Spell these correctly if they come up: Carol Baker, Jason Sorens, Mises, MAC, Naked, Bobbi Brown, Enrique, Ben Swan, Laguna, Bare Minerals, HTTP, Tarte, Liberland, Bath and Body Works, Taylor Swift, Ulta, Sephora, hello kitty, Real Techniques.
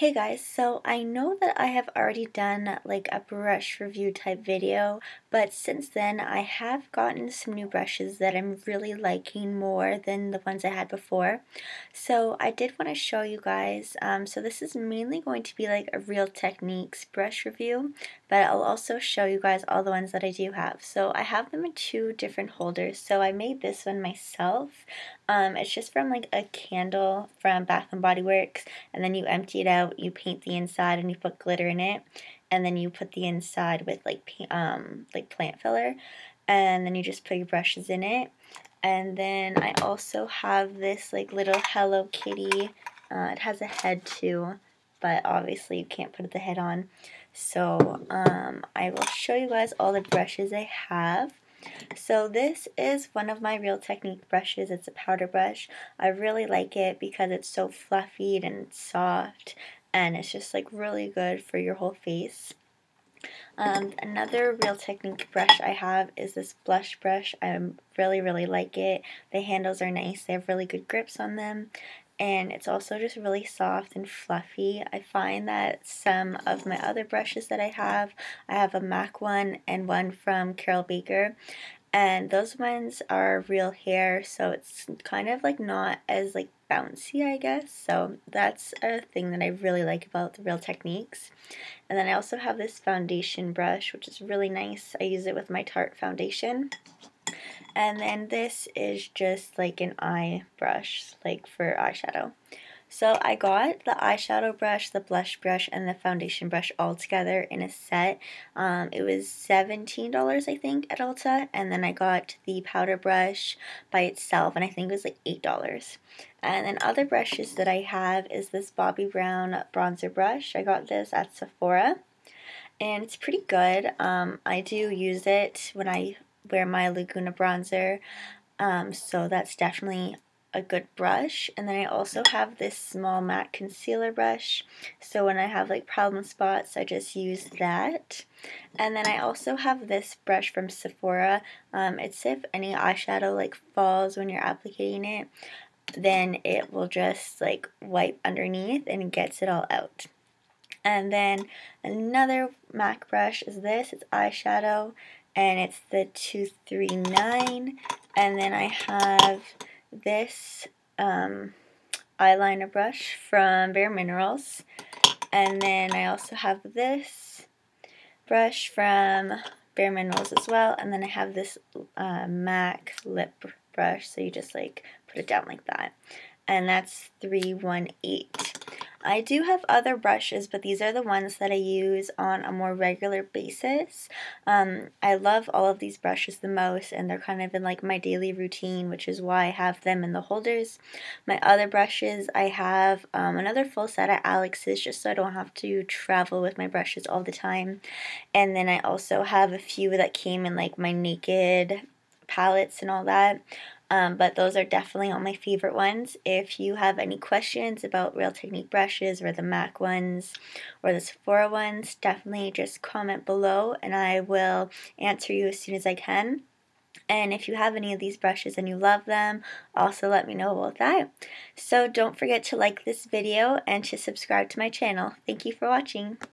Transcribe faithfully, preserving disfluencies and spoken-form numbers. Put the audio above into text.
Hey guys, so I know that I have already done like a brush review type video, but since then I have gotten some new brushes that I'm really liking more than the ones I had before. So I did want to show you guys, um, so this is mainly going to be like a Real Techniques brush review, but I'll also show you guys all the ones that I do have. So I have them in two different holders, so I made this one myself. Um, it's just from like a candle from Bath and Body Works, and then you empty it out, you paint the inside and you put glitter in it, and then you put the inside with like um like plant filler, and then you just put your brushes in it. And then I also have this like little Hello Kitty. Uh, it has a head too, but obviously you can't put the head on. So um, I will show you guys all the brushes I have. So this is one of my Real Technique brushes. It's a powder brush. I really like it because it's so fluffy and soft, and it's just like really good for your whole face. Um, another Real Technique brush I have is this blush brush. I really, really like it. The handles are nice. They have really good grips on them. And it's also just really soft and fluffy. I find that some of my other brushes that I have, I have a MAC one and one from Carol Baker, and those ones are real hair, so it's kind of like not as like bouncy, I guess. So that's a thing that I really like about the Real Techniques. And then I also have this foundation brush, which is really nice. I use it with my Tarte foundation. And then this is just like an eye brush, like for eyeshadow. So I got the eyeshadow brush, the blush brush, and the foundation brush all together in a set. Um, it was seventeen dollars, I think, at Ulta. And then I got the powder brush by itself, and I think it was like eight dollars. And then other brushes that I have is this Bobbi Brown bronzer brush. I got this at Sephora, and it's pretty good. Um, I do use it when I wear my Laguna bronzer, um, so that's definitely a good brush. And then I also have this small matte concealer brush, so when I have like problem spots I just use that. And then I also have this brush from Sephora. Um, it's if any eyeshadow like falls when you're applying it, then it will just like wipe underneath and gets it all out. And then another MAC brush is this. It's eyeshadow, and it's the two three nine, and then I have this um, eyeliner brush from Bare Minerals, and then I also have this brush from Bare Minerals as well, and then I have this uh, MAC lip brush, so you just like put it down like that, and that's three one eight. I do have other brushes, but these are the ones that I use on a more regular basis. Um, I love all of these brushes the most, and they're kind of in like my daily routine, which is why I have them in the holders. My other brushes, I have um, another full set at Alex's, just so I don't have to travel with my brushes all the time. And then I also have a few that came in like my Naked palettes and all that. Um, but those are definitely all my favorite ones. If you have any questions about Real Technique brushes or the MAC ones or the Sephora ones, definitely just comment below and I will answer you as soon as I can. And if you have any of these brushes and you love them, also let me know about that. So don't forget to like this video and to subscribe to my channel. Thank you for watching.